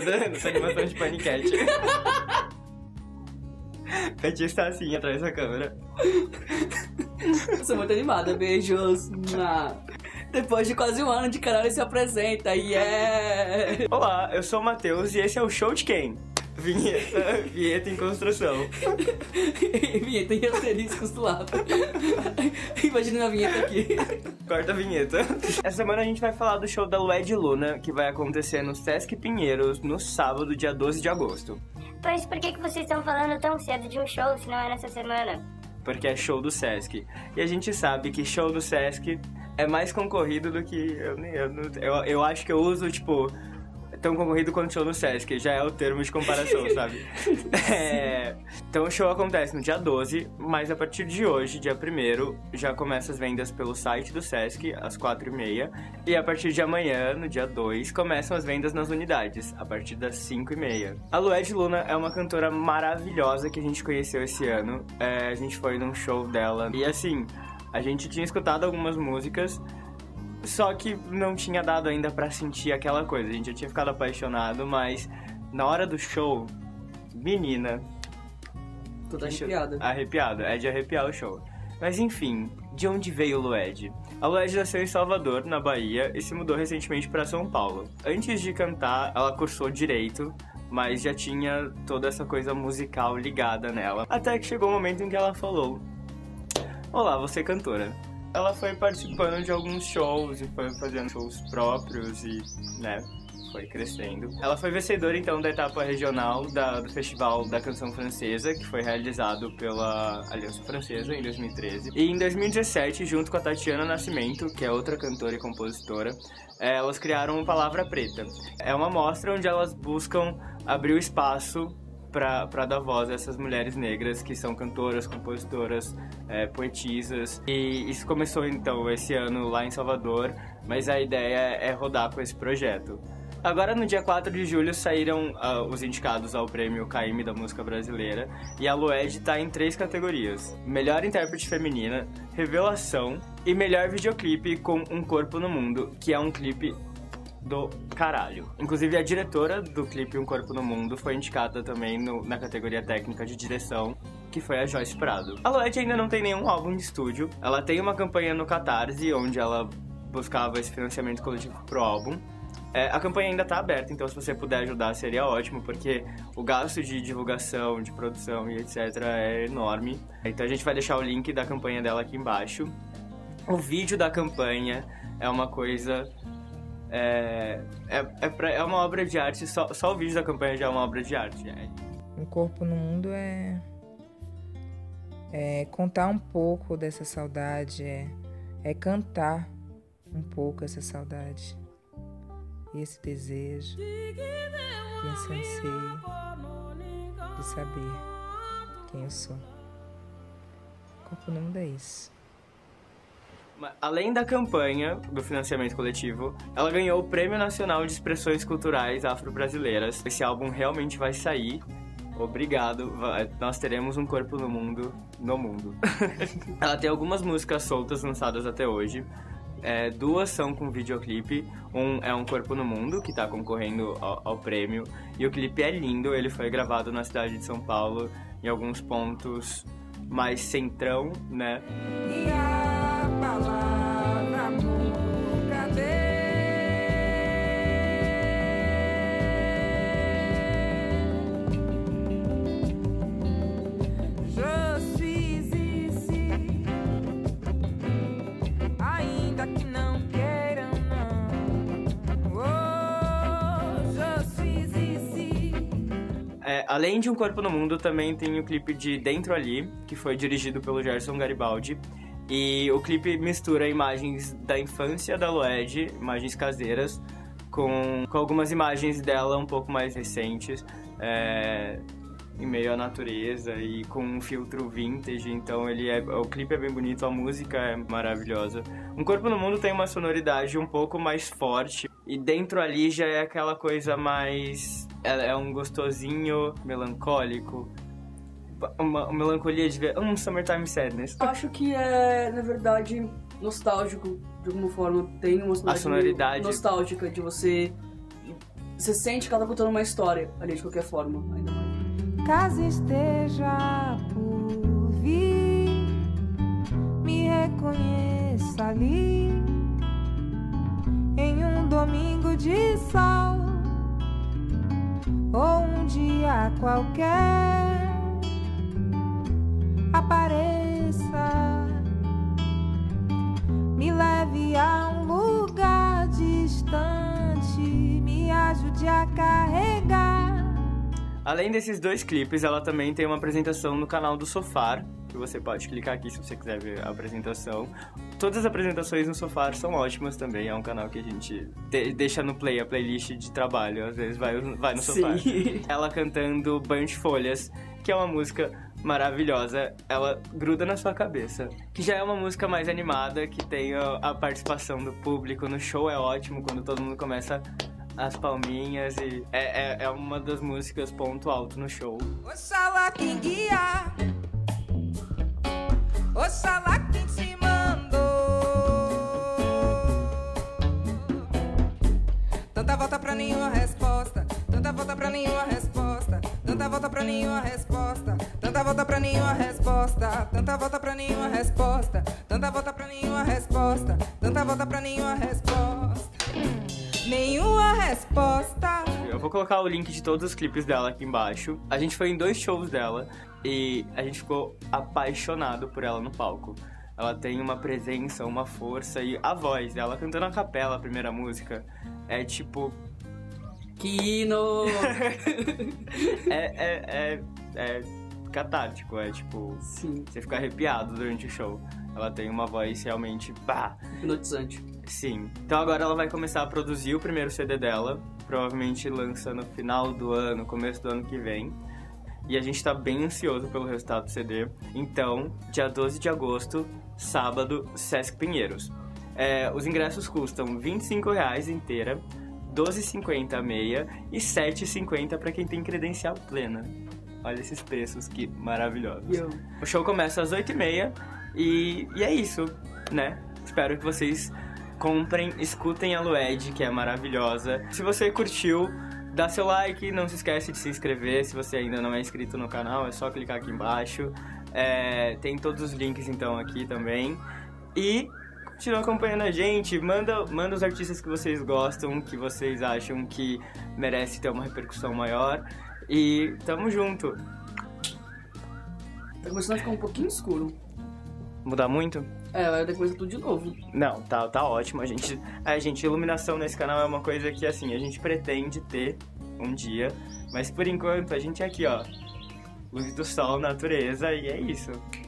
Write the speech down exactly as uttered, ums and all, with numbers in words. tá dando essa animação de paniquete. Tati está assim, atrás da câmera. Eu sou muito animada, beijos. Depois de quase um ano de canal, ele se apresenta, e yeah! Olá, eu sou o Matheus e esse é o Show de Quem? Vinheta, vinheta em construção. Vinheta em asteriscos do lado. Imagina a vinheta aqui. Corta a vinheta. Essa semana a gente vai falar do show da Luedji Luna, que vai acontecer no Sesc Pinheiros, no sábado, dia doze de agosto. Mas por que, que vocês estão falando tão cedo de um show, se não é nessa semana? Porque é show do Sesc. E a gente sabe que show do Sesc é mais concorrido do que... Eu, eu, eu, eu acho que eu uso, tipo... tão concorrido quanto o show no Sesc, já é o termo de comparação, sabe? É... Então o show acontece no dia doze, mas a partir de hoje, dia primeiro, já começa as vendas pelo site do Sesc, às quatro e meia. E a partir de amanhã, no dia dois, começam as vendas nas unidades, a partir das cinco e meia. A Luedji Luna é uma cantora maravilhosa que a gente conheceu esse ano. É... A gente foi num show dela e assim, a gente tinha escutado algumas músicas, só que não tinha dado ainda pra sentir aquela coisa. A gente já tinha ficado apaixonado, mas na hora do show, menina... Toda arrepiada. Arrepiada, é de arrepiar o show. Mas enfim, de onde veio o Luedji? A Luedji nasceu em Salvador, na Bahia, e se mudou recentemente pra São Paulo. Antes de cantar, ela cursou Direito, mas já tinha toda essa coisa musical ligada nela. Até que chegou o momento em que ela falou: olá, você cantora. Ela foi participando de alguns shows e foi fazendo shows próprios e, né, foi crescendo. Ela foi vencedora, então, da etapa regional da, do Festival da Canção Francesa, que foi realizado pela Aliança Francesa em dois mil e treze. E em dois mil e dezessete, junto com a Tatiana Nascimento, que é outra cantora e compositora, elas criaram o Palavra Preta. É uma mostra onde elas buscam abrir o espaço Pra, pra dar voz a essas mulheres negras que são cantoras, compositoras, é, poetisas. E isso começou então esse ano lá em Salvador, mas a ideia é rodar com esse projeto. Agora no dia quatro de julho saíram uh, os indicados ao prêmio Caymmi da Música Brasileira, e a Luedji tá em três categorias: Melhor Intérprete Feminina, Revelação e Melhor Videoclipe com Um Corpo no Mundo, que é um clipe do caralho. Inclusive a diretora do clipe Um Corpo no Mundo foi indicada também no, na categoria técnica de direção, que foi a Joyce Prado. A Luedji ainda não tem nenhum álbum de estúdio. Ela tem uma campanha no Catarse, onde ela buscava esse financiamento coletivo pro álbum. É, a campanha ainda tá aberta, então se você puder ajudar seria ótimo, porque o gasto de divulgação, de produção e etc é enorme. Então a gente vai deixar o link da campanha dela aqui embaixo. O vídeo da campanha é uma coisa... É, é, é, pra, é uma obra de arte, só, só o vídeo da campanha já é uma obra de arte. É. Um Corpo no Mundo é, é contar um pouco dessa saudade, é, é cantar um pouco essa saudade, e esse desejo, e esse anseio de saber quem eu sou. O Corpo no Mundo é isso. Além da campanha do financiamento coletivo, ela ganhou o Prêmio Nacional de Expressões Culturais Afro-Brasileiras. Esse álbum realmente vai sair. Obrigado, nós teremos Um Corpo no Mundo, no mundo. Ela tem algumas músicas soltas lançadas até hoje. É, duas são com videoclipe. Um é Um Corpo no Mundo, que tá concorrendo ao, ao prêmio. E o clipe é lindo, ele foi gravado na cidade de São Paulo, em alguns pontos mais centrão, né? Yeah. Palavra nunca deu. Je suis ici, ainda que não queiram, não. Oh, je suis ici. É, além de Um Corpo no Mundo, também tem o clipe de Dentro Ali, que foi dirigido pelo Gerson Garibaldi. E o clipe mistura imagens da infância da Luedji, imagens caseiras, com, com algumas imagens dela um pouco mais recentes, é, em meio à natureza e com um filtro vintage. Então ele é, o clipe é bem bonito, a música é maravilhosa. Um Corpo no Mundo tem uma sonoridade um pouco mais forte, e Dentro Ali já é aquela coisa mais... É, é um gostosinho melancólico. Uma, uma melancolia de ver um Summertime Sadness. Acho que é, na verdade, nostálgico de alguma forma. Tem uma sonoridade, sonoridade nostálgica de você Você sente que ela tá contando uma história ali, de qualquer forma. Ainda mais. Caso esteja por vir, me reconheça ali, em um domingo de sol, ou um dia qualquer, apareça, me leve a um lugar distante, me ajude a carregar. Além desses dois clipes, ela também tem uma apresentação no canal do Sofar, que você pode clicar aqui se você quiser ver a apresentação. Todas as apresentações no Sofar são ótimas também, é um canal que a gente de deixa no play, a playlist de trabalho, às vezes vai, vai no Sofar. Sim. Ela cantando Banho de Folhas, que é uma música maravilhosa, ela gruda na sua cabeça. Que já é uma música mais animada, que tem a participação do público no show, é ótimo quando todo mundo começa as palminhas e é, é, é uma das músicas ponto alto no show. Oxalá quem guiar, oxalá quem te mandou. Tanta volta pra nenhuma resposta, tanta volta pra nenhuma resposta, tanta volta pra nenhuma resposta, tanta volta pra nenhuma resposta, tanta volta pra nenhuma resposta, tanta volta pra nenhuma resposta, tanta volta pra nenhuma resposta, nenhuma resposta. Eu vou colocar o link de todos os clipes dela aqui embaixo. A gente foi em dois shows dela e a gente ficou apaixonado por ela no palco. Ela tem uma presença, uma força e a voz dela cantando a capela, a primeira música, é tipo... Kino! é, é, é, é catártico, é tipo... Sim. Você fica arrepiado durante o show. Ela tem uma voz realmente... Pá, hipnotizante. Sim. Então agora ela vai começar a produzir o primeiro C D dela. Provavelmente lança no final do ano, começo do ano que vem. E a gente tá bem ansioso pelo resultado do C D. Então, dia doze de agosto, sábado, Sesc Pinheiros. É, os ingressos custam vinte e cinco reais inteira, doze e cinquenta a meia e sete e cinquenta pra quem tem credencial plena. Olha esses preços que maravilhosos. Eu. O show começa às oito e meia e, e é isso, né? Espero que vocês... comprem, escutem a Luedji, que é maravilhosa. Se você curtiu, dá seu like, não se esquece de se inscrever. Se você ainda não é inscrito no canal, é só clicar aqui embaixo. É, tem todos os links, então, aqui também. E continua acompanhando a gente. Manda, manda os artistas que vocês gostam, que vocês acham que merece ter uma repercussão maior. E tamo junto. Tá começando a ficar um pouquinho escuro. Mudar muito? É, vai ter que começar tudo de novo. Não, tá, tá ótimo. A gente, a gente, iluminação nesse canal é uma coisa que, assim, a gente pretende ter um dia. Mas, por enquanto, a gente é aqui, ó. Luz do sol, natureza, e é isso.